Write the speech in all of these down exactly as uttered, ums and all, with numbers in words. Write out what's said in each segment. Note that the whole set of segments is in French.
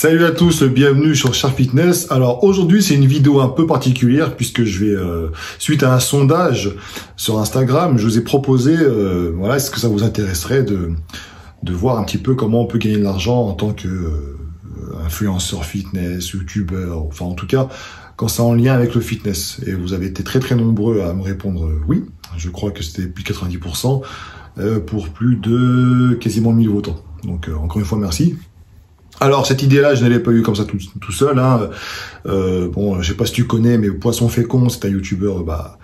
Salut à tous, bienvenue sur Sharefitness. Alors aujourd'hui c'est une vidéo un peu particulière puisque je vais, euh, suite à un sondage sur Instagram, je vous ai proposé, euh, voilà, est-ce que ça vous intéresserait de, de voir un petit peu comment on peut gagner de l'argent en tant que euh, influenceur fitness, youtubeur, enfin en tout cas quand c'est en lien avec le fitness. Et vous avez été très très nombreux à me répondre euh, oui, je crois que c'était plus de quatre-vingt-dix pour cent euh, pour plus de quasiment mille votants. Donc euh, encore une fois merci. Alors cette idée-là, je ne l'ai pas eue comme ça tout, tout seul. Hein. Euh, bon, je sais pas si tu connais, mais Poisson Fécond, c'est un youtubeur bah,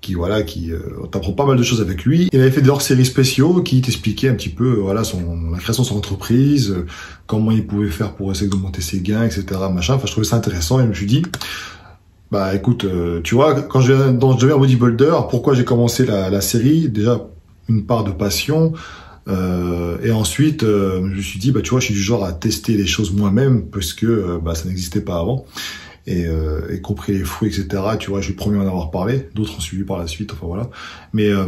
qui voilà, qui euh, t'apprend pas mal de choses avec lui. Il avait fait des hors-séries spéciaux qui t'expliquaient un petit peu voilà son la création de son entreprise, euh, comment il pouvait faire pour essayer d'augmenter ses gains, et cetera. Machin. Enfin, je trouvais ça intéressant et je me suis dit, bah écoute, euh, tu vois, quand je dans je deviens bodybuilder, pourquoi j'ai commencé la, la série? Déjà une part de passion. Euh, et ensuite, euh, je me suis dit, bah tu vois, je suis du genre à tester les choses moi-même parce que euh, bah, ça n'existait pas avant, et euh, y compris les fruits, et cetera. Tu vois, je suis le premier à en avoir parlé, d'autres ont suivi par la suite. Enfin voilà, mais euh,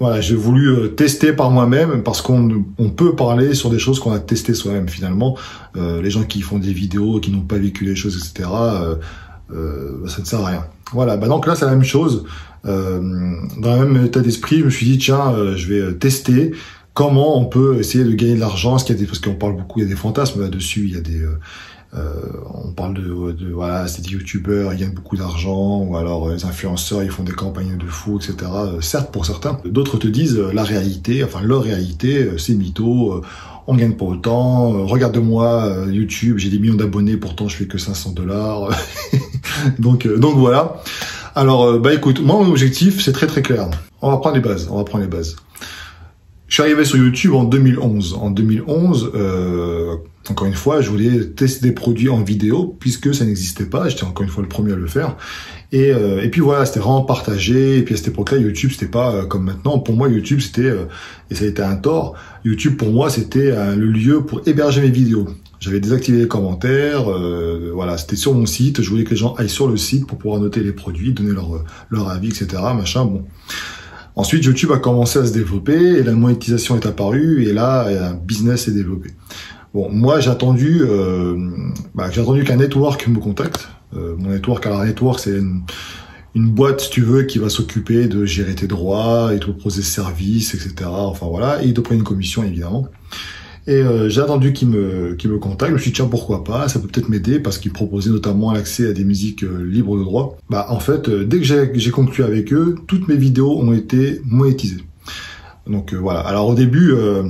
voilà, j'ai voulu tester par moi-même parce qu'on on peut parler sur des choses qu'on a testées soi-même finalement. Euh, les gens qui font des vidéos, qui n'ont pas vécu les choses, et cetera. Euh, euh, ça ne sert à rien. Voilà. Bah donc là, c'est la même chose. Euh, dans le même état d'esprit, je me suis dit tiens, euh, je vais tester comment on peut essayer de gagner de l'argent, qu'il y a des, parce qu'on parle beaucoup, il y a des fantasmes là-dessus, il y a des, euh, euh, on parle de, de voilà, c'est des youtubeurs, ils gagnent beaucoup d'argent, ou alors euh, les influenceurs, ils font des campagnes de fou, et cetera. Euh, certes pour certains, d'autres te disent euh, la réalité, enfin leur réalité, euh, c'est mytho. Euh, on gagne pas autant, euh, regarde-moi euh, YouTube, j'ai des millions d'abonnés, pourtant je fais que cinq cents dollars, donc, euh, donc voilà. Alors, bah écoute, moi mon objectif, c'est très très clair. On va prendre les bases, on va prendre les bases. Je suis arrivé sur YouTube en deux mille onze. En deux mille onze, euh, encore une fois, je voulais tester des produits en vidéo, puisque ça n'existait pas, j'étais encore une fois le premier à le faire. Et, euh, et puis voilà, c'était vraiment partagé, et puis à cette époque-là, YouTube, c'était pas euh, comme maintenant. Pour moi, YouTube, c'était, euh, et ça a été un tort, YouTube pour moi, c'était euh, le lieu pour héberger mes vidéos. J'avais désactivé les commentaires, euh, voilà, c'était sur mon site, je voulais que les gens aillent sur le site pour pouvoir noter les produits, donner leur, leur avis, et cetera, machin, bon... Ensuite, YouTube a commencé à se développer et la monétisation est apparue et là, un business s'est développé. Bon, moi, j'ai attendu, euh, bah, j'ai attendu qu'un network me contacte. Euh, mon network, alors un network, c'est une, une boîte, si tu veux, qui va s'occuper de gérer tes droits et te proposer services, et cetera. Enfin voilà, et ils te prennent une commission évidemment. Et euh, j'ai attendu qu'ils me, qu'ils me contactent. Je me suis dit tiens pourquoi pas, ça peut peut-être m'aider parce qu'ils proposaient notamment l'accès à des musiques euh, libres de droit. Bah en fait, euh, dès que j'ai conclu avec eux, toutes mes vidéos ont été monétisées. Donc euh, voilà. Alors au début, euh,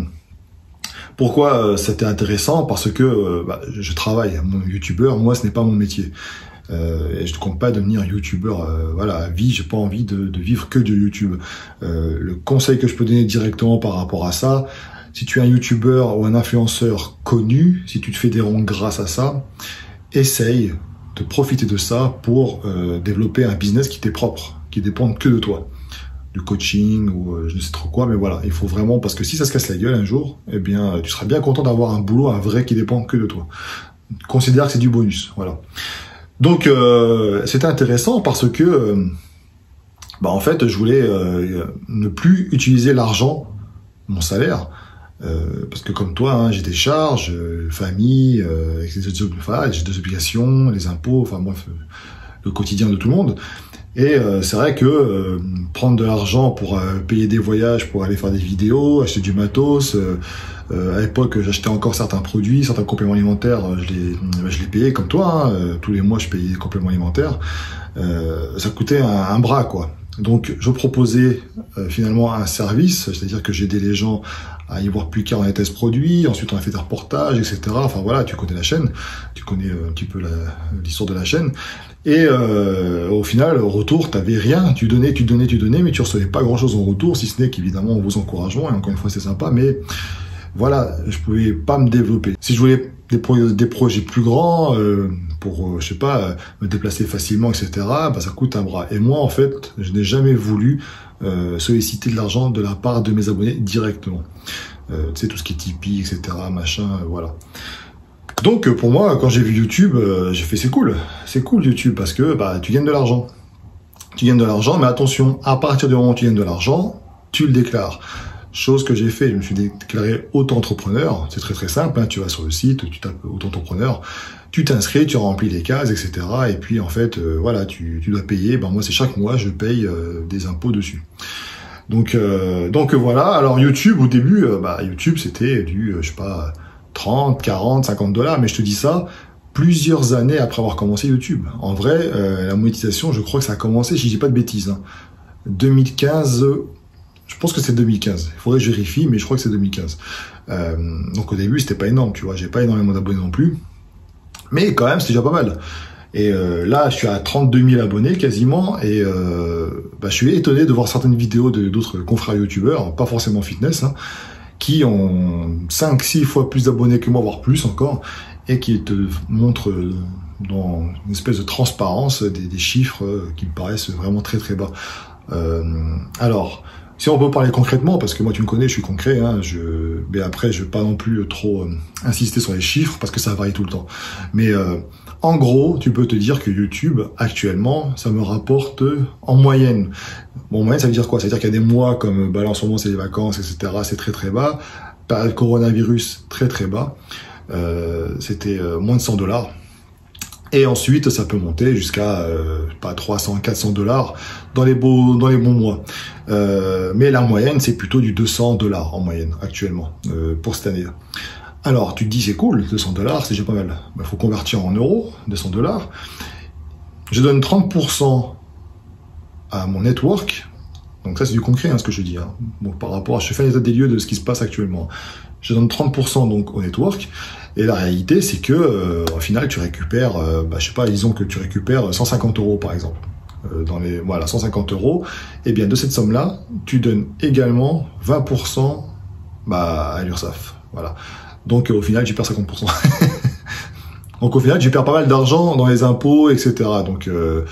pourquoi euh, c'était intéressant? Parce que euh, bah, je travaille, mon youtubeur, moi ce n'est pas mon métier. Euh, et je ne compte pas devenir youtubeur euh, voilà, à vie, j'ai pas envie de, de vivre que de YouTube. Euh, le conseil que je peux donner directement par rapport à ça, si tu es un youtubeur ou un influenceur connu, si tu te fais des ronds grâce à ça, essaye de profiter de ça pour euh, développer un business qui t'est propre, qui dépend que de toi. Du coaching ou euh, je ne sais trop quoi, mais voilà, il faut vraiment, parce que si ça se casse la gueule un jour, eh bien, tu seras bien content d'avoir un boulot, un vrai qui dépend que de toi. Considère que c'est du bonus, voilà. Donc, euh, c'était intéressant parce que, euh, bah, en fait, je voulais euh, ne plus utiliser l'argent, mon salaire, Euh, parce que comme toi, hein, j'ai des charges, euh, famille, euh, avec les autres, enfin, j'ai des obligations, les impôts, enfin bref, euh, le quotidien de tout le monde. Et euh, c'est vrai que euh, prendre de l'argent pour euh, payer des voyages, pour aller faire des vidéos, acheter du matos. Euh, euh, à l'époque, j'achetais encore certains produits, certains compléments alimentaires. Je les, je les payais comme toi. Hein, euh, tous les mois, je payais des compléments alimentaires. Euh, ça coûtait un, un bras, quoi. Donc, je proposais euh, finalement un service, c'est-à-dire que j'aidais les gens à y voir plus clair en était ce produit, ensuite on a fait des reportages, et cetera. Enfin voilà, tu connais la chaîne, tu connais un petit peu l'histoire de la chaîne. Et euh, au final, au retour, t'avais rien, tu donnais, tu donnais, tu donnais, mais tu recevais pas grand-chose en retour, si ce n'est qu'évidemment vos encouragements, et encore une fois c'est sympa, mais voilà, je pouvais pas me développer. Si je voulais des, pro des projets plus grands, euh, pour, euh, je sais pas, euh, me déplacer facilement, et cetera, bah, ça coûte un bras. Et moi, en fait, je n'ai jamais voulu euh, solliciter de l'argent de la part de mes abonnés directement. Euh, tu sais, tout ce qui est Tipeee, et cetera, machin, euh, voilà. Donc, pour moi, quand j'ai vu YouTube, euh, j'ai fait, c'est cool, c'est cool YouTube, parce que bah, tu gagnes de l'argent. Tu gagnes de l'argent, mais attention, à partir du moment où tu gagnes de l'argent, tu le déclares. Chose que j'ai fait, je me suis déclaré auto-entrepreneur. C'est très très simple, hein. Tu vas sur le site, tu tapes auto-entrepreneur, tu t'inscris, tu remplis les cases, et cetera. Et puis en fait, euh, voilà, tu, tu dois payer. Ben moi, c'est chaque mois, je paye euh, des impôts dessus. Donc euh, donc voilà. Alors YouTube, au début, euh, bah YouTube, c'était du, euh, je sais pas, trente, quarante, cinquante dollars. Mais je te dis ça plusieurs années après avoir commencé YouTube. En vrai, euh, la monétisation, je crois que ça a commencé, si je dis pas de bêtises, hein. deux mille quinze. Euh, Je pense que c'est deux mille quinze. Il faudrait que je vérifie, mais je crois que c'est deux mille quinze. Euh, donc au début, c'était pas énorme, tu vois. J'ai pas énormément d'abonnés non plus, mais quand même, c'est déjà pas mal. Et euh, là, je suis à trente-deux mille abonnés quasiment, et euh, bah, je suis étonné de voir certaines vidéos de d'autres confrères youtubeurs, pas forcément fitness, hein, qui ont cinq, six fois plus d'abonnés que moi, voire plus encore, et qui te montrent dans une espèce de transparence des, des chiffres qui me paraissent vraiment très très bas. Euh, alors. Si on peut parler concrètement, parce que moi tu me connais, je suis concret, hein, je... mais après je ne vais pas non plus trop euh, insister sur les chiffres parce que ça varie tout le temps. Mais euh, en gros, tu peux te dire que YouTube, actuellement, ça me rapporte euh, en moyenne. Bon, en moyenne, ça veut dire quoi? Ça veut dire qu'il y a des mois comme bah, là, en ce moment, c'est les vacances, et cetera. C'est très très bas. Par le coronavirus, très très bas. Euh, C'était euh, moins de cent dollars. Et ensuite, ça peut monter jusqu'à euh, pas trois cents, quatre cents dollars dans les beaux, dans les bons mois. Euh, mais la moyenne, c'est plutôt du deux cents dollars en moyenne actuellement euh, pour cette année-là. Alors, tu te dis c'est cool, deux cents dollars, c'est déjà pas mal. Il bah, faut convertir en euros, deux cents dollars. Je donne trente pour cent à mon network. Donc ça, c'est du concret, hein, ce que je dis. Hein. Bon, par rapport, à, je fais un état des lieux de ce qui se passe actuellement. Je donne trente pour cent donc au network. Et la réalité, c'est que euh, au final, tu récupères, euh, bah, je sais pas, disons que tu récupères cent cinquante euros par exemple. Euh, dans les, voilà, cent cinquante euros. Et bien de cette somme-là, tu donnes également vingt pour cent bah, à l'URSSAF. Voilà. Donc euh, au final, tu perds cinquante pour cent. Donc au final, tu perds pas mal d'argent dans les impôts, et cetera. Donc euh,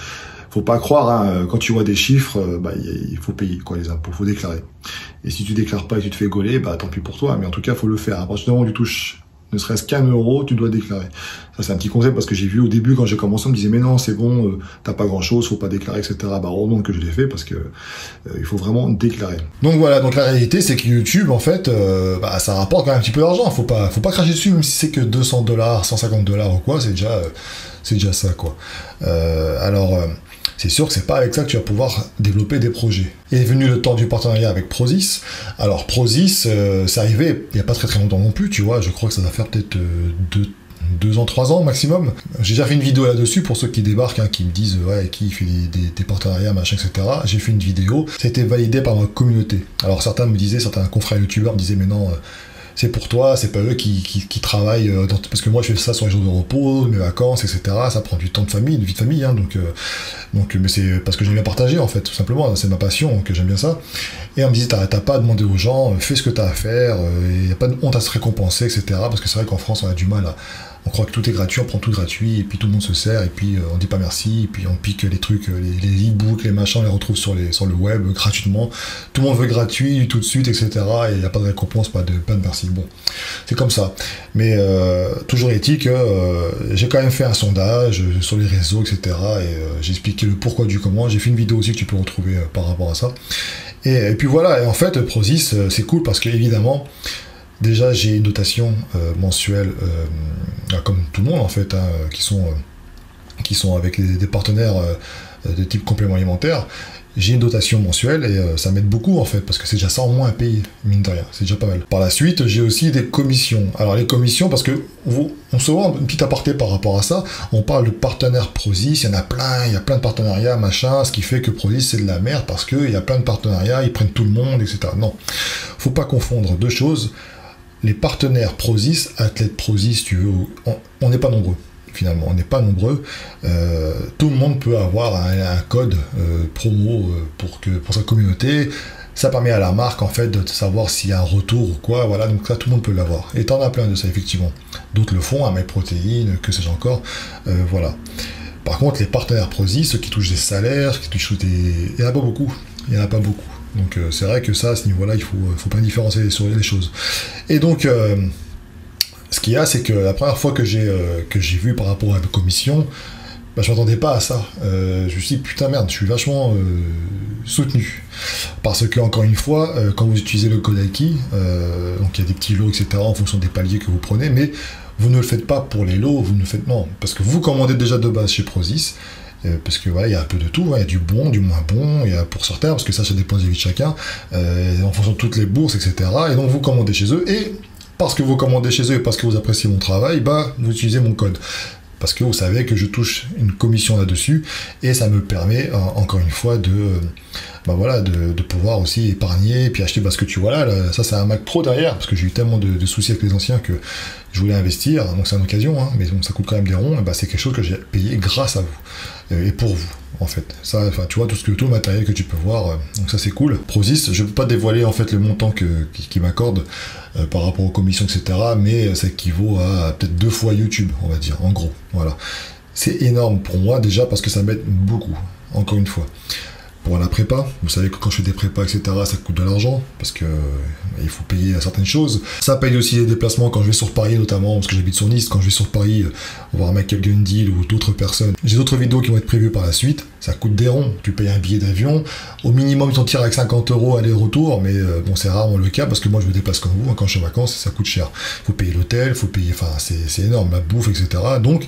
faut pas croire, hein, quand tu vois des chiffres, euh, bah, il faut payer quoi, les impôts, faut déclarer. Et si tu déclares pas et que tu te fais gauler, bah tant pis pour toi. Mais en tout cas, faut le faire. À partir du moment où tu touches ne serait-ce qu'un euro, tu dois déclarer. Ça, c'est un petit conseil parce que j'ai vu au début, quand j'ai commencé, on me disait, mais non, c'est bon, euh, t'as pas grand-chose, faut pas déclarer, et cetera. Bah, heureusement que je l'ai fait parce que euh, il faut vraiment déclarer. Donc voilà, donc la réalité, c'est que YouTube, en fait, euh, bah, ça rapporte quand même un petit peu d'argent. Faut pas, faut pas cracher dessus, même si c'est que deux cents dollars, cent cinquante dollars ou quoi, c'est déjà, euh, c'est déjà ça, quoi. Euh, alors, euh, c'est sûr que c'est pas avec ça que tu vas pouvoir développer des projets. Et est venu le temps du partenariat avec Prozis. Alors Prozis, euh, c'est arrivé il n'y a pas très très longtemps non plus, tu vois, je crois que ça va faire peut-être euh, deux, deux ans, trois ans maximum. J'ai déjà fait une vidéo là-dessus pour ceux qui débarquent, hein, qui me disent ouais, qui fait des, des, des partenariats, machin, et cetera. J'ai fait une vidéo, ça a été validé par ma communauté. Alors certains me disaient, certains confrères youtubeurs me disaient mais non, euh, c'est pour toi, c'est pas eux qui, qui, qui travaillent, euh, dans, parce que moi je fais ça sur les jours de repos, mes vacances, et cetera. Ça prend du temps de famille, de vie de famille, hein, donc, euh, donc, mais c'est parce que j'aime bien partager en fait, tout simplement, hein, c'est ma passion, que j'aime bien ça. Et on me disait, t'as pas à demander aux gens, fais ce que t'as à faire, il n'y a pas de honte à se récompenser, et cetera. Parce que c'est vrai qu'en France on a du mal à... On croit que tout est gratuit, on prend tout gratuit, et puis tout le monde se sert, et puis euh, on dit pas merci, et puis on pique les trucs, les, les e-books, les machins, on les retrouve sur, les, sur le web, gratuitement. Tout le monde veut gratuit, tout de suite, et cetera. Et il n'y a pas de récompense, pas de, pas de merci. Bon, c'est comme ça. Mais euh, toujours est-il que euh, j'ai quand même fait un sondage sur les réseaux, et cetera. Et euh, j'ai expliqué le pourquoi du comment. J'ai fait une vidéo aussi que tu peux retrouver euh, par rapport à ça. Et, et puis voilà, et en fait, Prozis, euh, c'est cool parce que évidemment, déjà, j'ai une notation euh, mensuelle, euh, comme tout le monde en fait, hein, qui, sont, euh, qui sont avec les, des partenaires euh, de type complément alimentaire. J'ai une dotation mensuelle et euh, ça m'aide beaucoup en fait, parce que c'est déjà ça en moins à payer, mine de rien, c'est déjà pas mal. Par la suite, j'ai aussi des commissions. Alors les commissions, parce que vous, on se voit un petit aparté par rapport à ça, on parle de partenaires Prozis, il y en a plein, il y a plein de partenariats, machin, ce qui fait que Prozis c'est de la merde, parce qu'il y a plein de partenariats, ils prennent tout le monde, et cetera. Non, faut pas confondre deux choses. Les partenaires Prozis, athlètes Prozis, tu veux, on n'est pas nombreux, finalement, on n'est pas nombreux. Euh, tout le monde peut avoir un, un code euh, promo euh, pour, que, pour sa communauté. Ça permet à la marque, en fait, de savoir s'il y a un retour ou quoi, voilà, donc ça, tout le monde peut l'avoir. Et t'en as plein de ça, effectivement. D'autres le font, un MyProtein, que sais-je encore, euh, voilà. Par contre, les partenaires Prozis, ceux qui touchent des salaires, qui touchent des... Il n'y en a pas beaucoup, il n'y en a pas beaucoup. Donc euh, c'est vrai que ça, à ce niveau-là, il faut, euh, faut pas différencier sur les choses. Et donc, euh, ce qu'il y a, c'est que la première fois que j'ai euh, vu par rapport à la commission, bah, je m'attendais pas à ça. Euh, je me suis dit, putain merde, je suis vachement euh, soutenu. Parce que, encore une fois, euh, quand vous utilisez le code Aki, euh, donc il y a des petits lots, et cetera, en fonction des paliers que vous prenez, mais vous ne le faites pas pour les lots, vous ne le faites non. Parce que vous commandez déjà de base chez Prozis, euh, parce que voilà, il y a un peu de tout, il hein, y a du bon, du moins bon, il y a pour sortir, parce que ça, ça dépend des vies de chacun, euh, en fonction de toutes les bourses, et cetera. Et donc, vous commandez chez eux, et parce que vous commandez chez eux et parce que vous appréciez mon travail, bah, vous utilisez mon code. Parce que vous savez que je touche une commission là-dessus et ça me permet euh, encore une fois de, euh, bah voilà, de, de pouvoir aussi épargner et puis acheter parce que tu vois là, là ça c'est un Mac Pro derrière parce que j'ai eu tellement de, de soucis avec les anciens que je voulais investir, donc c'est une occasion, hein, mais donc ça coûte quand même des ronds, et bah c'est quelque chose que j'ai payé grâce à vous et pour vous en fait. Ça, enfin tu vois tout ce que tout le matériel que tu peux voir, euh, donc ça c'est cool. Prozis, je ne peux pas dévoiler en fait le montant que qui, qui m'accorde euh, par rapport aux commissions, et cetera. Mais ça équivaut à, à peut-être deux fois YouTube, on va dire, en gros. Voilà. C'est énorme pour moi déjà parce que ça m'aide beaucoup, encore une fois. Pour la prépa, vous savez que quand je fais des prépas, et cetera, ça coûte de l'argent, parce que bah, il faut payer certaines choses. Ça paye aussi les déplacements quand je vais sur Paris, notamment, parce que j'habite sur Nice, quand je vais sur Paris, voir Michael Gundy ou d'autres personnes. J'ai d'autres vidéos qui vont être prévues par la suite, ça coûte des ronds. Tu payes un billet d'avion, au minimum, tu en tires avec cinquante euros aller-retour, mais euh, bon, c'est rarement le cas, parce que moi, je me déplace comme vous, hein, quand je suis en vacances, ça coûte cher. Faut payer l'hôtel, faut payer, enfin, c'est énorme, la bouffe, et cetera. Donc,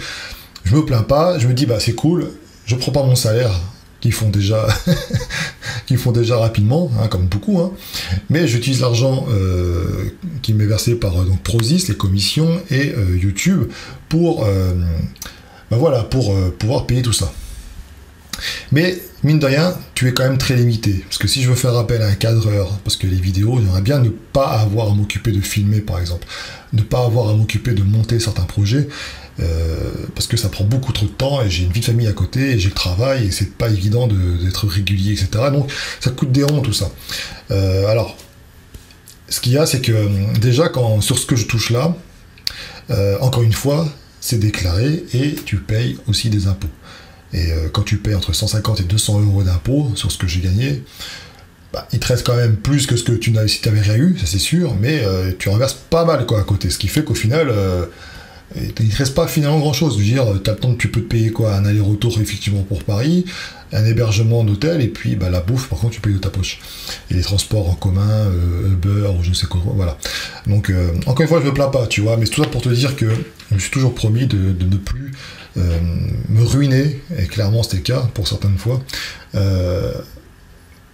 je me plains pas, je me dis, bah, c'est cool, je prends pas mon salaire, qui font déjà qui font déjà rapidement, hein, comme beaucoup, hein. Mais j'utilise l'argent euh, qui m'est versé par euh, donc Prozis, les commissions et euh, YouTube pour euh, ben voilà pour euh, pouvoir payer tout ça. Mais mine de rien, tu es quand même très limité, parce que si je veux faire appel à un cadreur, parce que les vidéos, j'aimerais bien ne pas avoir à m'occuper de filmer par exemple, ne pas avoir à m'occuper de monter certains projets, euh, parce que ça prend beaucoup trop de temps, et j'ai une vie de famille à côté, et j'ai le travail, et c'est pas évident d'être régulier, et cetera. Donc ça coûte des ronds tout ça. Euh, alors, ce qu'il y a, c'est que déjà, quand, sur ce que je touche là, euh, encore une fois, c'est déclaré, et tu payes aussi des impôts. Et quand tu payes entre cent cinquante et deux cents euros d'impôts sur ce que j'ai gagné, bah, il te reste quand même plus que ce que tu n'avais si tu n'avais rien eu, ça c'est sûr, mais euh, tu renverses pas mal quoi à côté, ce qui fait qu'au final, euh, il ne te reste pas finalement grand-chose. Je veux dire, tu attends que tu peux te payer quoi, un aller-retour effectivement pour Paris, un hébergement d'hôtel, et puis bah, la bouffe, par contre, tu payes de ta poche. Et les transports en commun, euh, Uber, ou je ne sais quoi, voilà. Donc, euh, encore une fois, je me plains pas, tu vois, mais c'est tout ça pour te dire que je me suis toujours promis de, de ne plus euh, me ruiner, et clairement, c'était le cas, pour certaines fois, euh,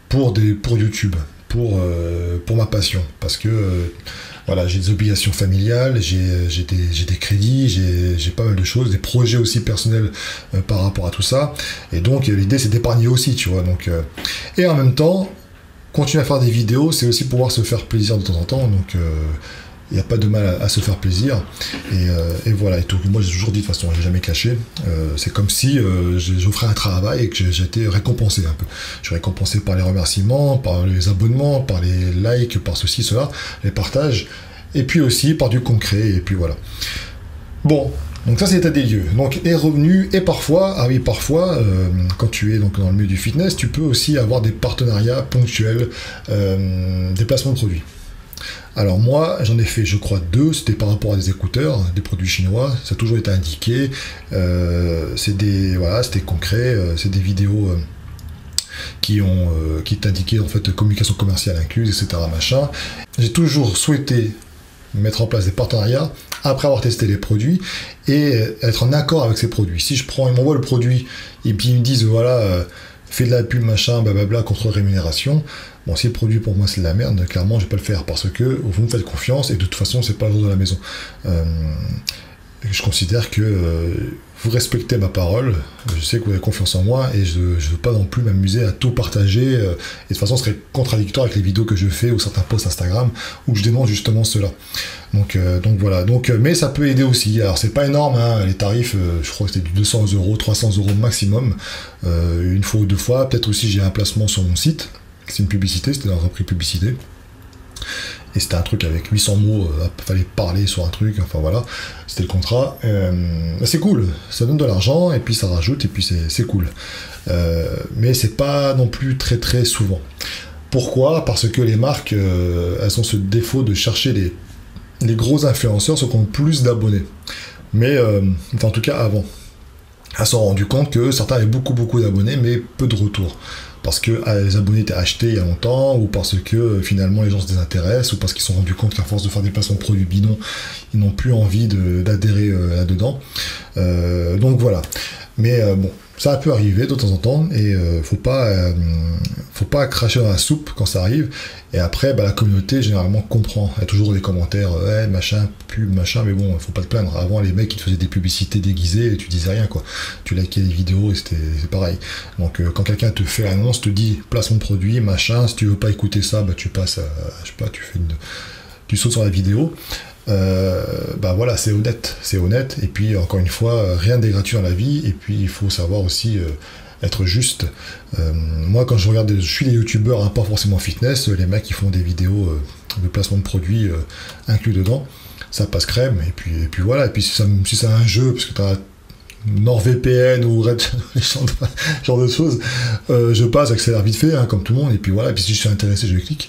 pour, des, pour YouTube, pour, euh, pour ma passion, parce que... Euh, Voilà, j'ai des obligations familiales, j'ai des, des crédits, j'ai pas mal de choses, des projets aussi personnels euh, par rapport à tout ça. Et donc, l'idée, c'est d'épargner aussi, tu vois. Donc, euh, et en même temps, continuer à faire des vidéos, c'est aussi pouvoir se faire plaisir de temps en temps. Donc, il euh, n'y a pas de mal à, à se faire plaisir. Et, euh, et voilà, et tout. Moi, j'ai toujours dit, de toute façon, je n'ai jamais caché. Euh, c'est comme si euh, j'offrais un travail et que j'étais récompensé un peu. Je suis récompensé par les remerciements, par les abonnements, par les likes, par ceci, cela, les partages. Et puis aussi par du concret, et puis voilà. Bon, donc ça c'est l'état des lieux. Donc, et revenus, et parfois, ah oui, parfois, euh, quand tu es donc dans le milieu du fitness, tu peux aussi avoir des partenariats ponctuels, euh, des placements de produits. Alors moi, j'en ai fait, je crois, deux, c'était par rapport à des écouteurs, des produits chinois, ça a toujours été indiqué, euh, c'est des, voilà, c'était concret, euh, c'est des vidéos... Euh, qui ont euh, qui t'indiquaient en fait communication commerciale incluse, et cetera machin. J'ai toujours souhaité mettre en place des partenariats après avoir testé les produits et être en accord avec ces produits. Si je prends, ils m'envoient le produit et puis ils me disent voilà, euh, fais de la pub machin, blablabla, contre rémunération. Bon, si le produit pour moi c'est de la merde, clairement je vais pas le faire parce que vous me faites confiance et de toute façon c'est pas le jour de la maison. Euh, je considère que euh, vous respectez ma parole, je sais que vous avez confiance en moi et je ne veux pas non plus m'amuser à tout partager, euh, et de toute façon ce serait contradictoire avec les vidéos que je fais ou certains posts Instagram où je dénonce justement cela. Donc, euh, donc voilà, donc, euh, mais ça peut aider aussi. Alors c'est pas énorme, hein, les tarifs, euh, je crois que c'était du deux cents euros, trois cents euros maximum, euh, une fois ou deux fois, peut-être aussi j'ai un placement sur mon site, c'est une publicité, c'était dans un repris publicité. Et c'était un truc avec huit cents mots, il euh, fallait parler sur un truc, enfin voilà, c'était le contrat. Euh, c'est cool, ça donne de l'argent, et puis ça rajoute, et puis c'est cool. Euh, mais c'est pas non plus très très souvent. Pourquoi? Parce que les marques, euh, elles ont ce défaut de chercher les, les gros influenceurs, ceux qui ont le plus d'abonnés. Mais, euh, enfin en tout cas avant. elles se sont rendues compte que certains avaient beaucoup beaucoup d'abonnés mais peu de retours. Parce que ah, les abonnés étaient achetés il y a longtemps, ou parce que euh, finalement les gens se désintéressent, ou parce qu'ils se sont rendus compte qu'à force de faire des placements de produits bidons, ils n'ont plus envie d'adhérer euh, là-dedans. Euh, donc voilà. Mais euh, bon, ça peut arriver de temps en temps, et euh, faut pas, euh, faut pas cracher dans la soupe quand ça arrive. Et après, bah, la communauté généralement comprend. Il y a toujours des commentaires, ouais, machin, pub, machin, mais bon, faut pas te plaindre. Avant, les mecs, ils te faisaient des publicités déguisées et tu disais rien, quoi. Tu likais les vidéos et c'était pareil. Donc, euh, quand quelqu'un te fait l'annonce, te dit place mon produit, machin, si tu veux pas écouter ça, bah, tu passes à, je sais pas, tu fais une. Tu sautes sur la vidéo. Euh, bah voilà, c'est honnête, c'est honnête, et puis encore une fois, rien n'est gratuit dans la vie, et puis il faut savoir aussi euh, être juste. Euh, moi, quand je regarde, je suis des youtubeurs, hein, pas forcément fitness, les mecs qui font des vidéos euh, de placement de produits euh, inclus dedans, ça passe crème, et puis, et puis voilà, et puis si c'est si ça un jeu, parce que t'as NordVPN ou Red, genre de choses, euh, je passe, accélère vite fait, hein, comme tout le monde, et puis voilà, et puis si je suis intéressé, je clique,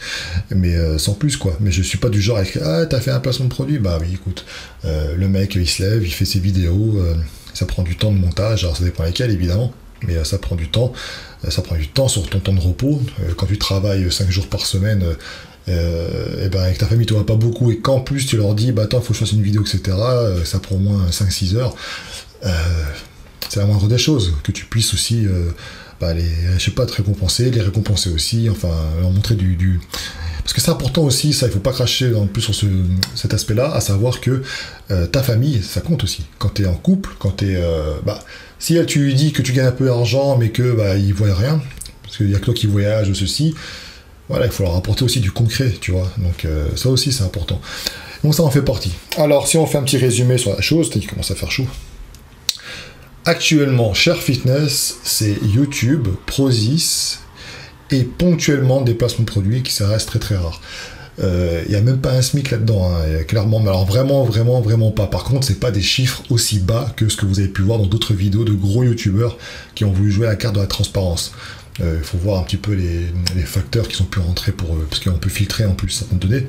mais euh, sans plus, quoi. Mais je suis pas du genre avec, ah, t'as fait un placement de produit, bah oui, écoute, euh, le mec, il se lève, il fait ses vidéos, euh, ça prend du temps de montage, alors ça dépend lesquels, évidemment, mais euh, ça prend du temps, euh, ça prend du temps sur ton temps de repos, euh, quand tu travailles cinq jours par semaine, euh, Euh, et ben avec ta famille tu vois pas beaucoup, et qu'en plus tu leur dis bah attends, faut que je fasse une vidéo, etc., euh, ça prend au moins cinq six heures, euh, c'est la moindre des choses que tu puisses aussi euh, bah, les, je sais pas, te récompenser, les récompenser aussi, enfin leur montrer du, du... parce que c'est important aussi, ça, il faut pas cracher en plus sur ce, cet aspect là à savoir que euh, ta famille, ça compte aussi quand t'es en couple, quand t'es euh, bah, si elle, tu lui dis que tu gagnes un peu d'argent mais que bah, ils voient rien parce qu'il y a que toi qui voyage ou ceci. Voilà, il faut leur apporter aussi du concret, tu vois. Donc euh, ça aussi, c'est important. Donc ça en fait partie. Alors, si on fait un petit résumé sur la chose, c'est qu'il commence à faire chaud. Actuellement, Sharefitness, c'est YouTube, Prozis, et ponctuellement des placements de produits qui, ça reste très très rare. Il euh, n'y a même pas un SMIC là-dedans, hein, clairement, mais alors vraiment, vraiment, vraiment pas. Par contre, c'est pas des chiffres aussi bas que ce que vous avez pu voir dans d'autres vidéos de gros youtubeurs qui ont voulu jouer à la carte de la transparence. Il euh, faut voir un petit peu les, les facteurs qui sont pu rentrer pour eux, parce qu'on peut filtrer en plus certaines données.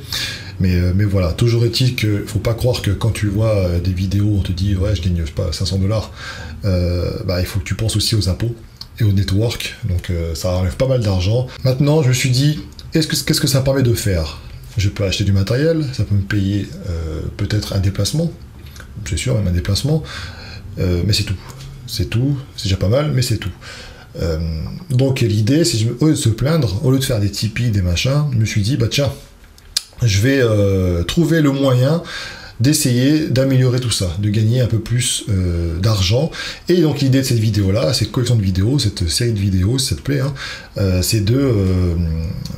Mais, euh, mais voilà, toujours est-il qu'il ne faut pas croire que quand tu vois euh, des vidéos, on te dit ouais, je gagne, je sais pas, cinq cents dollars, euh, bah, il faut que tu penses aussi aux impôts et au network. Donc euh, ça enlève pas mal d'argent. Maintenant, je me suis dit, qu'est-ce que, qu'est-ce que ça permet de faire? Je peux acheter du matériel, ça peut me payer euh, peut-être un déplacement, c'est sûr, même un déplacement, euh, mais c'est tout. C'est tout, c'est déjà pas mal, mais c'est tout. Euh, donc l'idée, c'est au lieu de se plaindre, au lieu de faire des tipis, des machins, je me suis dit bah tiens, je vais euh, trouver le moyen d'essayer d'améliorer tout ça, de gagner un peu plus euh, d'argent. Et donc l'idée de cette vidéo là, cette collection de vidéos, cette série de vidéos, si ça te plaît, hein, euh, c'est de, euh,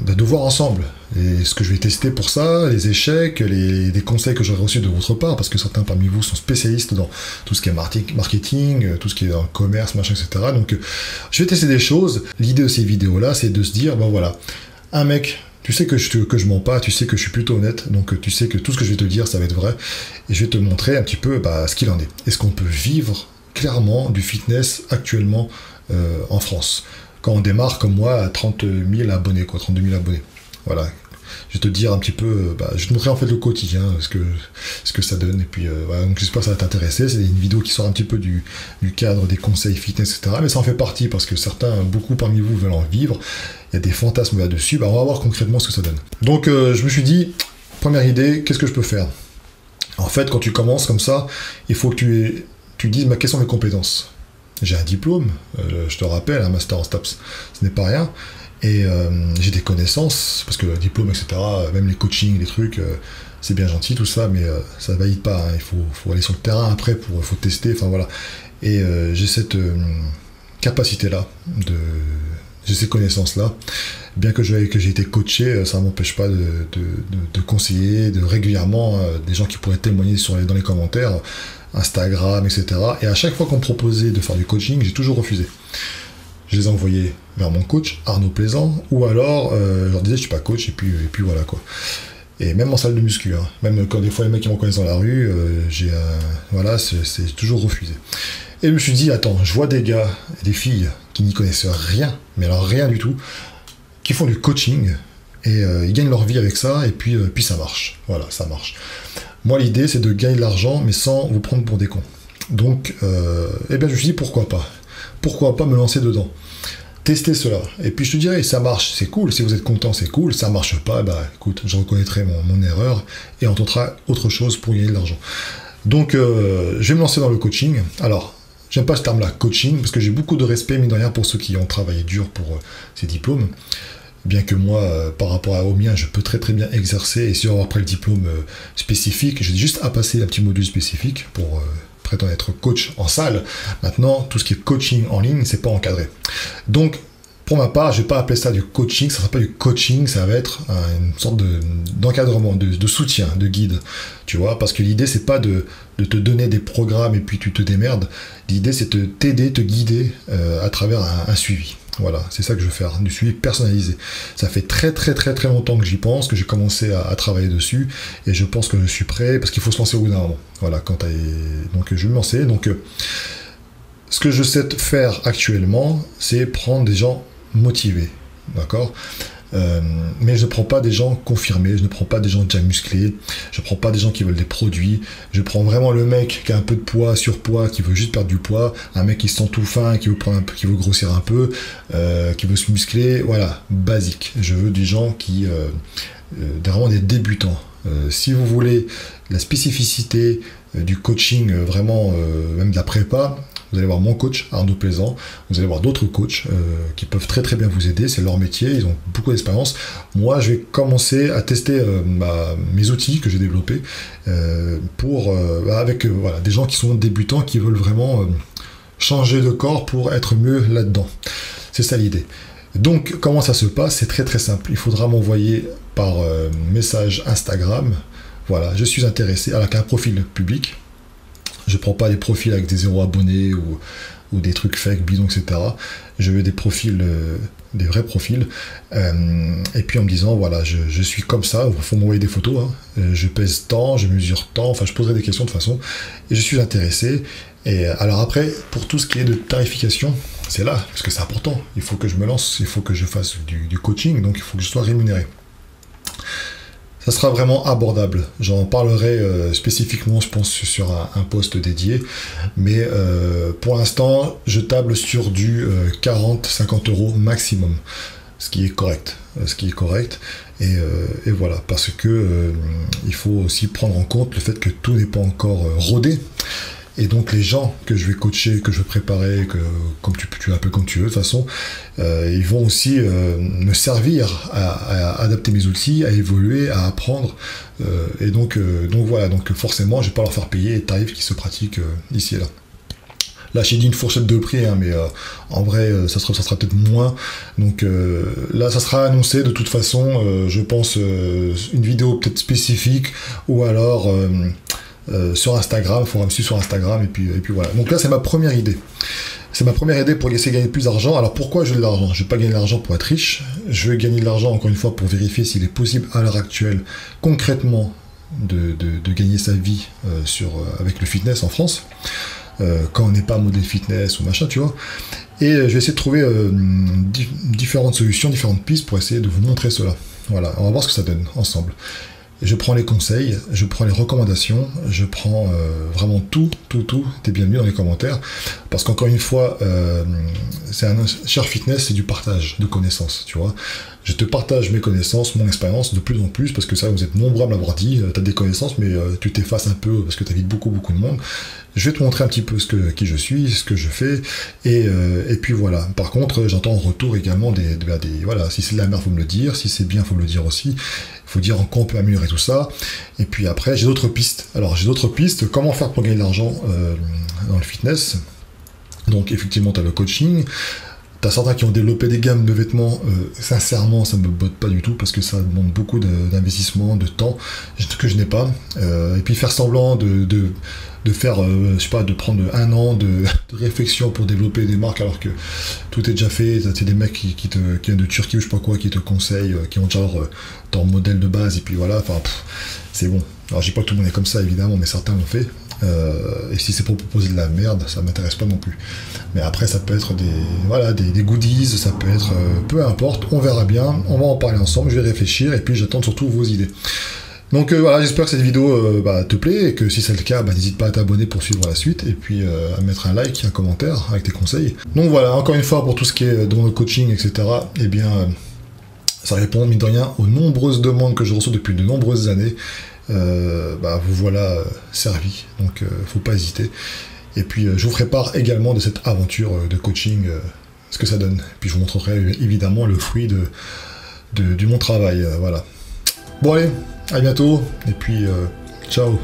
de voir ensemble et ce que je vais tester pour ça, les échecs, les, les conseils que j'aurais reçus de votre part, parce que certains parmi vous sont spécialistes dans tout ce qui est marketing, tout ce qui est dans le commerce, machin, et cetera. Donc je vais tester des choses. L'idée de ces vidéos là, c'est de se dire, ben voilà, un mec, tu sais que je, que je mens pas, tu sais que je suis plutôt honnête, donc tu sais que tout ce que je vais te dire, ça va être vrai, et je vais te montrer un petit peu bah, ce qu'il en est. Est-ce qu'on peut vivre clairement du fitness actuellement euh, en France, quand on démarre comme moi à trente mille abonnés, quoi, trente-deux mille abonnés. Voilà, je vais te dire un petit peu, bah, je vais te montrer en fait le quotidien, ce que, ce que ça donne, et puis euh, voilà, donc j'espère que ça va t'intéresser. C'est une vidéo qui sort un petit peu du, du cadre des conseils fitness, et cetera. Mais ça en fait partie, parce que certains, beaucoup parmi vous veulent en vivre, il y a des fantasmes là-dessus, bah, on va voir concrètement ce que ça donne. Donc euh, je me suis dit, première idée, qu'est-ce que je peux faire? En fait, quand tu commences comme ça, il faut que tu, aies, tu dises, bah, quelles sont mes compétences? J'ai un diplôme, euh, je te rappelle, un master en STAPS, ce n'est pas rien. Et euh, j'ai des connaissances, parce que le diplôme, et cetera, même les coachings, les trucs, euh, c'est bien gentil tout ça, mais euh, ça ne valide pas, hein. Il faut, faut aller sur le terrain après, pour faut tester, enfin voilà. Et euh, j'ai cette euh, capacité-là, j'ai ces connaissances-là. Bien que j'ai que j'ai été coaché, ça ne m'empêche pas de, de, de, de conseiller de régulièrement euh, des gens qui pourraient témoigner sur les, dans les commentaires, Instagram, et cetera. Et à chaque fois qu'on me proposait de faire du coaching, j'ai toujours refusé. Je les ai envoyés vers mon coach, Arnaud Plaisant, ou alors euh, je leur disais je suis pas coach, et puis, et puis voilà quoi. Et même en salle de muscu, hein, même quand des fois les mecs qui me reconnaissent dans la rue, euh, j'ai euh, voilà, c'est toujours refusé. Et je me suis dit, attends, je vois des gars, des filles qui n'y connaissent rien, mais alors rien du tout, qui font du coaching, et euh, ils gagnent leur vie avec ça, et puis, euh, puis ça marche. Voilà, ça marche. Moi l'idée c'est de gagner de l'argent, mais sans vous prendre pour des cons. Donc, euh, eh bien, je me suis dit, pourquoi pas? Pourquoi pas me lancer dedans? Tester cela. Et puis, je te dirais, ça marche, c'est cool. Si vous êtes content, c'est cool. Ça marche pas, bah, écoute, je reconnaîtrai mon, mon erreur et on tentera autre chose pour gagner de l'argent. Donc, euh, je vais me lancer dans le coaching. Alors, j'aime pas ce terme-là, coaching, parce que j'ai beaucoup de respect, mine de rien, pour ceux qui ont travaillé dur pour euh, ces diplômes. Bien que moi, euh, par rapport à au mien, je peux très très bien exercer, et si on va après le diplôme euh, spécifique, j'ai juste à passer un petit module spécifique pour... Euh, prétend être coach en salle. Maintenant, tout ce qui est coaching en ligne, c'est pas encadré. Donc, pour ma part, je vais pas appeler ça du coaching, ça sera pas du coaching, ça va être une sorte d'encadrement, de, de, de soutien, de guide, tu vois, parce que l'idée, c'est pas de, de te donner des programmes et puis tu te démerdes. L'idée, c'est de t'aider, te guider euh, à travers un, un suivi. Voilà, c'est ça que je veux faire, du suivi personnalisé. Ça fait très très très très longtemps que j'y pense, que j'ai commencé à, à travailler dessus, et je pense que je suis prêt, parce qu'il faut se lancer au bout d'un moment. Voilà, quand t'as... Donc je vais me lancer. Donc euh, ce que je sais faire actuellement, c'est prendre des gens motivés, d'accord ? Euh, mais je ne prends pas des gens confirmés, je ne prends pas des gens déjà musclés, je ne prends pas des gens qui veulent des produits, je prends vraiment le mec qui a un peu de poids, surpoids, qui veut juste perdre du poids, un mec qui se sent tout fin, qui veut prendre un peu, qui veut grossir un peu, euh, qui veut se muscler, voilà, basique. Je veux des gens qui, euh, euh, vraiment des débutants. Euh, si vous voulez la spécificité euh, du coaching, euh, vraiment, euh, même de la prépa, vous allez voir mon coach, Arnaud Plaisant, vous allez voir d'autres coachs euh, qui peuvent très très bien vous aider, c'est leur métier, ils ont beaucoup d'expérience. Moi, je vais commencer à tester euh, ma, mes outils que j'ai développés euh, pour, euh, avec euh, voilà, des gens qui sont débutants, qui veulent vraiment euh, changer de corps pour être mieux là-dedans. C'est ça l'idée. Donc, comment ça se passe? C'est très très simple. Il faudra m'envoyer par euh, message Instagram, voilà, je suis intéressé, avec un profil public. Je prends pas les profils avec des zéro abonnés ou, ou des trucs fake, bidons, et cetera. Je veux des profils, euh, des vrais profils. Euh, et puis en me disant, voilà, je, je suis comme ça, il faut m'envoyer des photos. Hein. Je pèse tant, je mesure tant, enfin je poserai des questions de toute façon. Et je suis intéressé. Et alors après, pour tout ce qui est de tarification, c'est là, parce que c'est important. Il faut que je me lance, il faut que je fasse du, du coaching, donc il faut que je sois rémunéré. Ça sera vraiment abordable. J'en parlerai euh, spécifiquement, je pense, sur un, un poste dédié. Mais euh, pour l'instant, je table sur du euh, quarante à cinquante euros maximum, ce qui est correct. Ce qui est correct. Et, euh, et voilà, parce que euh, il faut aussi prendre en compte le fait que tout n'est pas encore euh, rodé. Et donc les gens que je vais coacher, que je vais préparer, que comme tu, tu appelles comme tu veux de toute façon, euh, ils vont aussi euh, me servir à, à adapter mes outils, à évoluer, à apprendre. Euh, et donc, euh, donc voilà, donc forcément, je ne vais pas leur faire payer les tarifs qui se pratiquent euh, ici et là. Là, j'ai dit une fourchette de prix, hein, mais euh, en vrai, euh, ça sera, ça sera peut-être moins. Donc euh, là, ça sera annoncé de toute façon, euh, je pense, euh, une vidéo peut-être spécifique, ou alors... Euh, Euh, sur Instagram, il faudra me suivre sur Instagram, et puis, et puis voilà. Donc là, c'est ma première idée. C'est ma première idée pour essayer de gagner plus d'argent. Alors pourquoi je veux de l'argent? Je ne vais pas gagner de l'argent pour être riche. Je veux gagner de l'argent, encore une fois, pour vérifier s'il est possible à l'heure actuelle, concrètement, de, de, de gagner sa vie euh, sur, euh, avec le fitness en France, euh, quand on n'est pas modèle fitness ou machin, tu vois. Et je vais essayer de trouver euh, di- différentes solutions, différentes pistes pour essayer de vous montrer cela. Voilà, on va voir ce que ça donne ensemble. Je prends les conseils, je prends les recommandations, je prends euh, vraiment tout, tout, tout. T'es bienvenue dans les commentaires. Parce qu'encore une fois, euh, c'est un Sharefitness, c'est du partage de connaissances, tu vois. Je te partage mes connaissances, mon expérience de plus en plus, parce que ça, vous êtes nombreux à m'avoir dit, euh, t'as des connaissances, mais euh, tu t'effaces un peu parce que t'invites beaucoup, beaucoup de monde. Je vais te montrer un petit peu ce que, qui je suis, ce que je fais, et, euh, et puis voilà. Par contre, j'entends en retour également des, des, des... Voilà, si c'est de la merde, faut me le dire, si c'est bien, faut me le dire aussi. Il faut dire en quoi on peut améliorer tout ça. Et puis après, j'ai d'autres pistes. Alors, j'ai d'autres pistes. Comment faire pour gagner de l'argent euh, dans le fitness? Donc, effectivement, tu as le coaching. Tu as certains qui ont développé des gammes de vêtements. Euh, sincèrement, ça ne me botte pas du tout parce que ça demande beaucoup d'investissement, de, de temps que je n'ai pas. Euh, et puis, faire semblant de... de de faire, euh, je sais pas, de prendre un an de, de réflexion pour développer des marques alors que tout est déjà fait, c'est des mecs qui, qui, te, qui viennent de Turquie ou je sais pas quoi, qui te conseillent, euh, qui ont genre euh, ton modèle de base et puis voilà, enfin, c'est bon. Alors je dis pas que tout le monde est comme ça évidemment, mais certains l'ont fait, euh, et si c'est pour proposer de la merde, ça m'intéresse pas non plus. Mais après ça peut être des, voilà, des, des goodies, ça peut être, euh, peu importe, on verra bien, on va en parler ensemble, je vais réfléchir et puis j'attends surtout vos idées. Donc euh, voilà, j'espère que cette vidéo euh, bah, te plaît, et que si c'est le cas, bah, n'hésite pas à t'abonner pour suivre la suite, et puis euh, à mettre un like, un commentaire avec tes conseils. Donc voilà, encore une fois, pour tout ce qui est demande de coaching, et cetera, eh bien, euh, ça répond, mine de rien, aux nombreuses demandes que je reçois depuis de nombreuses années. Euh, bah, vous voilà euh, servi, donc euh, faut pas hésiter. Et puis, euh, je vous ferai part également de cette aventure euh, de coaching, euh, ce que ça donne. Et puis, je vous montrerai euh, évidemment le fruit de, de, de mon travail, euh, voilà. Bon allez, à bientôt, et puis euh, ciao.